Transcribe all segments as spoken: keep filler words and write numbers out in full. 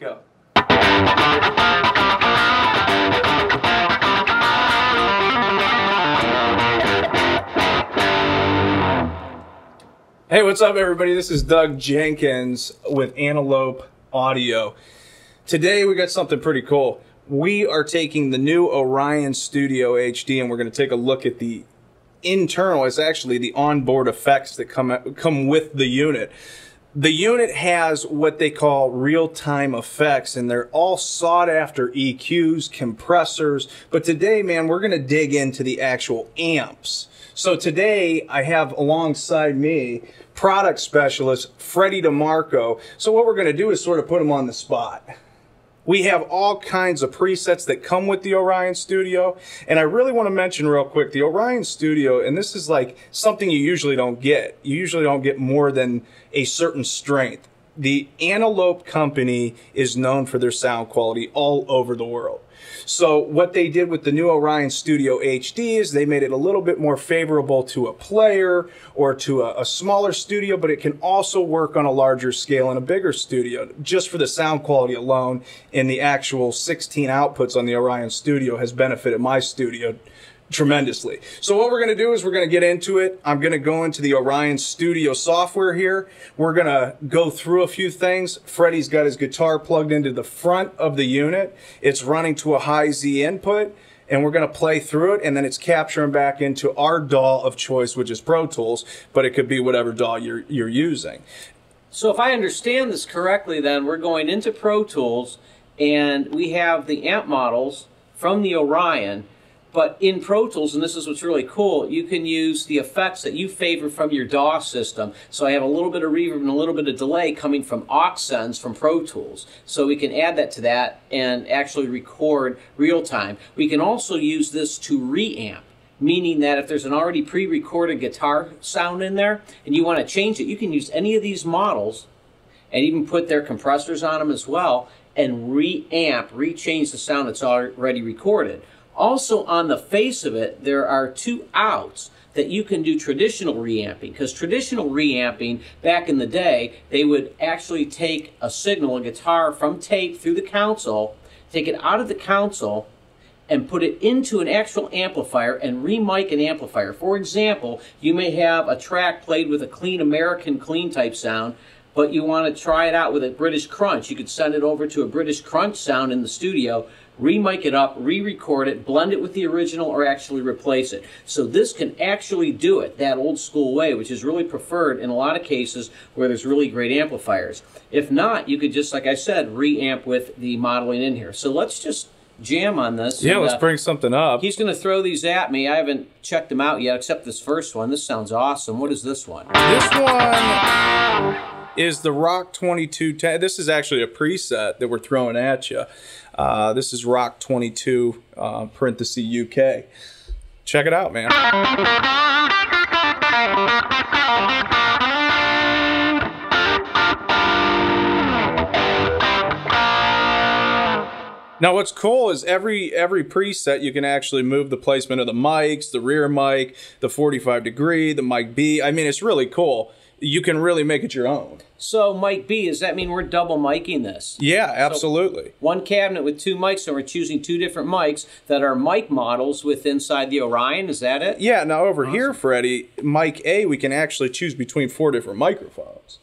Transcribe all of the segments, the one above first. Go. Hey, what's up everybody? This is Doug Jenkins with Antelope Audio. Today we got something pretty cool. We are taking the new Orion Studio H D and we're going to take a look at the internal, it's actually the onboard effects that come come with the unit. The unit has what they call real-time effects, and they're all sought after E Qs, compressors, but today, man, we're going to dig into the actual amps. So today, I have alongside me product specialist Freddie DeMarco. So what we're going to do is sort of put him on the spot. We have all kinds of presets that come with the Orion Studio, and I really want to mention real quick, the Orion Studio, and this is like something you usually don't get. You usually don't get more than a certain strength. The Antelope company is known for their sound quality all over the world. So what they did with the new Orion Studio H D is they made it a little bit more favorable to a player or to a, a smaller studio, but it can also work on a larger scale and a bigger studio. Just for the sound quality alone, and the actual sixteen outputs on the Orion Studio has benefited my studio tremendously. So what we're going to do is we're going to get into it. I'm going to go into the Orion Studio software here. We're going to go through a few things. Freddie's got his guitar plugged into the front of the unit. It's running to a high Z input, and we're going to play through it, and then it's capturing back into our D A W of choice, which is Pro Tools, but it could be whatever D A W you're, you're using. So if I understand this correctly, then we're going into Pro Tools, and we have the amp models from the Orion. But in Pro Tools, and this is what's really cool, you can use the effects that you favor from your D A W system. So I have a little bit of reverb and a little bit of delay coming from aux sends from Pro Tools. So we can add that to that and actually record real time. We can also use this to reamp, meaning that if there's an already pre-recorded guitar sound in there and you want to change it, you can use any of these models and even put their compressors on them as well and reamp, rechange the sound that's already recorded. Also, on the face of it, there are two outs that you can do traditional reamping, because traditional reamping back in the day, they would actually take a signal, a guitar from tape through the console, take it out of the console, and put it into an actual amplifier and re-mic an amplifier. For example, you may have a track played with a clean American clean type sound, but you want to try it out with a British crunch. You could send it over to a British crunch sound in the studio, re-mic it up, re-record it, blend it with the original, or actually replace it. So this can actually do it that old school way, which is really preferred in a lot of cases where there's really great amplifiers. If not, you could just, like I said, re-amp with the modeling in here. So let's just jam on this. Yeah, and, let's uh, bring something up. He's going to throw these at me. I haven't checked them out yet, except this first one. This sounds awesome. What is this one? This one is the rock twenty-two. This is actually a preset that we're throwing at you. Uh, this is rock twenty-two, uh, parenthesis U K. Check it out, man. Now what's cool is every every preset you can actually move the placement of the mics, the rear mic, the forty-five degree, the mic B. I mean, it's really cool. You can really make it your own. So mic B, does that mean we're double micing this? Yeah, absolutely. So one cabinet with two mics, and we're choosing two different mics that are mic models with inside the Orion, is that it? Yeah, now over awesome. Here, Freddie, mic A, we can actually choose between four different microphones.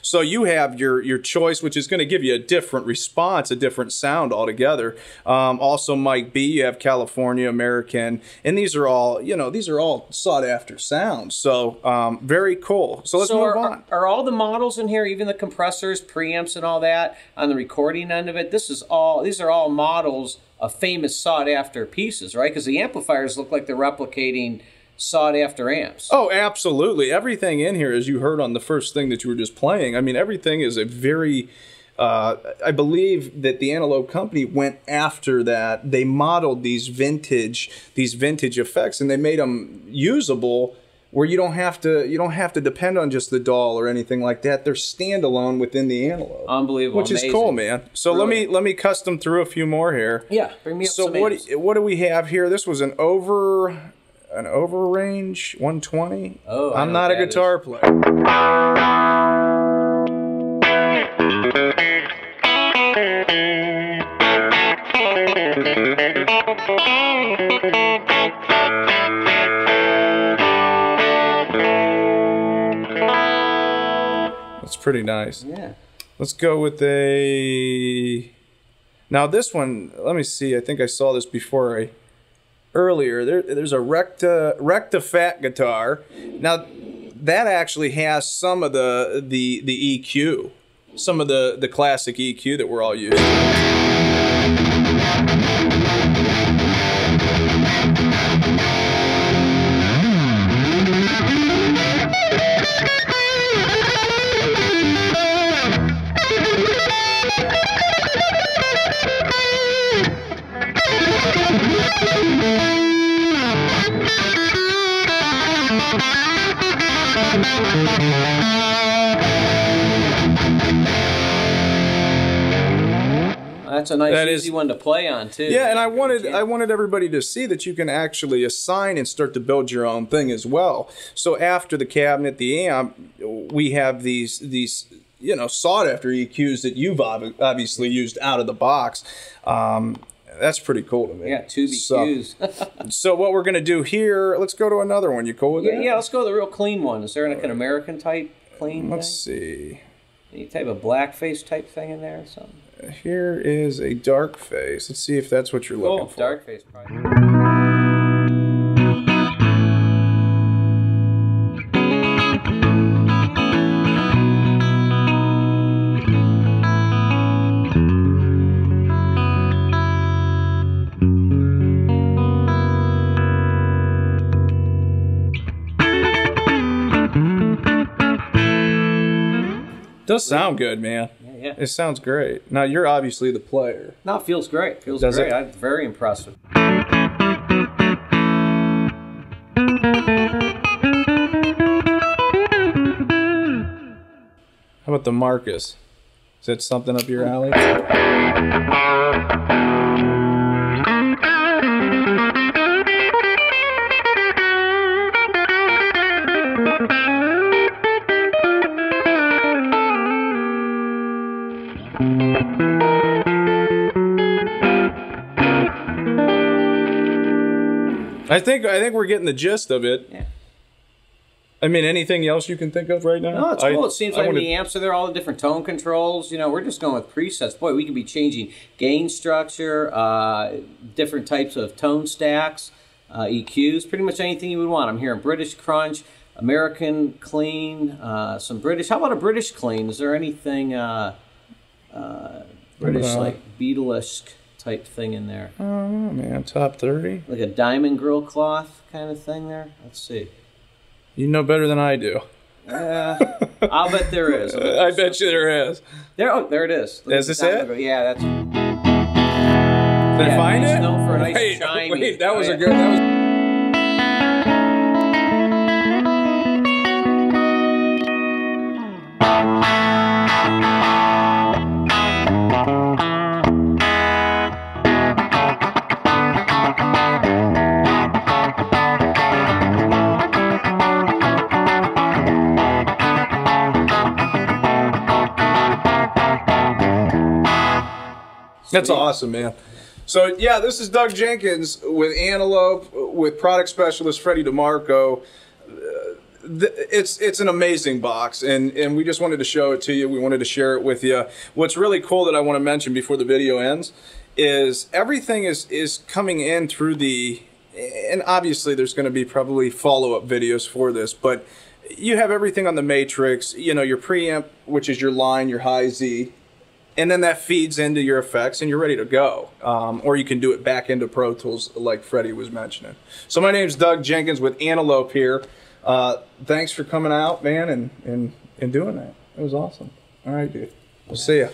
So you have your, your choice, which is going to give you a different response, a different sound altogether. Um, also, mic B, you have California, American, and these are all, you know, these are all sought after sounds. So um, very cool. So let's so move are, on. Are, are all the models in here, even the compressors, preamps, and all that on the recording end of it? This is all. These are all models of famous sought after pieces, right? Because the amplifiers look like they're replicating sought after amps. Oh, absolutely. Everything in here, as you heard on the first thing that you were just playing, I mean, everything is a very, uh, I believe that the Antelope company went after that. They modeled these vintage, these vintage effects, and they made them usable where you don't have to, you don't have to depend on just the D A W or anything like that. They're standalone within the Antelope. Unbelievable, which amazing. Is cool, man. So really. let me let me custom through a few more here. Yeah, bring me up so some what do, what do we have here? This was an over. An overrange one twenty. Oh, I'm not a guitar is. player. That's pretty nice. Yeah. Let's go with a... Now this one, let me see, I think I saw this before I... earlier. There, there's a Recta, Recta Fat guitar. Now, that actually has some of the, the, the E Q. Some of the, the classic E Q that we're all using. That's a nice that easy is, one to play on too. Yeah, and I wanted I wanted everybody to see that you can actually assign and start to build your own thing as well. So after the cabinet, the amp, we have these these you know sought after E Qs that you've obviously used out of the box. Um, that's pretty cool to me. Yeah, two E Qs. So, so what we're gonna do here? Let's go to another one. You cool with yeah, that? Yeah, let's go to the real clean one. Is there like an American type clean? Let's thing? see. Any type of blackface type thing in there or something? Here is a dark face. Let's see if that's what you're looking oh, for. Dark face, probably. Does sound good, man. Yeah. It sounds great. Now, you're obviously the player. No, it feels great. Feels Does great. It? I'm very impressed with it. How about the Marcus? Is that something up your alley? I think I think we're getting the gist of it. Yeah. I mean, anything else you can think of right now? No, it's cool. I, it seems I like wanted... the amps are there, all the different tone controls. You know, we're just going with presets. Boy, we could be changing gain structure, uh, different types of tone stacks, uh, E Qs, pretty much anything you would want. I'm hearing British crunch, American clean, uh, some British. How about a British clean? Is there anything uh, uh, British, like Beatle-esque type thing in there? I don't know, man. Top thirty? Like a diamond grill cloth kind of thing there? Let's see. You know better than I do. Uh, I'll bet there is. I bet, I bet you there is. There, oh, there it is. Look, is this it? Grill. Yeah, that's... Did yeah, I find nice it? Snow for a nice wait, shiny. wait, that oh, was yeah. a good... That was... That's awesome, man. So, yeah, this is Doug Jenkins with Antelope, with product specialist Freddie DeMarco. It's it's an amazing box, and, and we just wanted to show it to you. We wanted to share it with you. What's really cool that I want to mention before the video ends is everything is, is coming in through the... And obviously there's going to be probably follow-up videos for this, but you have everything on the matrix. You know, your preamp, which is your line, your high Z, and then that feeds into your effects and you're ready to go. Um, or you can do it back into Pro Tools like Freddie was mentioning. So my name's Doug Jenkins with Antelope here. Uh, thanks for coming out, man, and, and, and doing that. It was awesome. All right, dude. We'll see ya.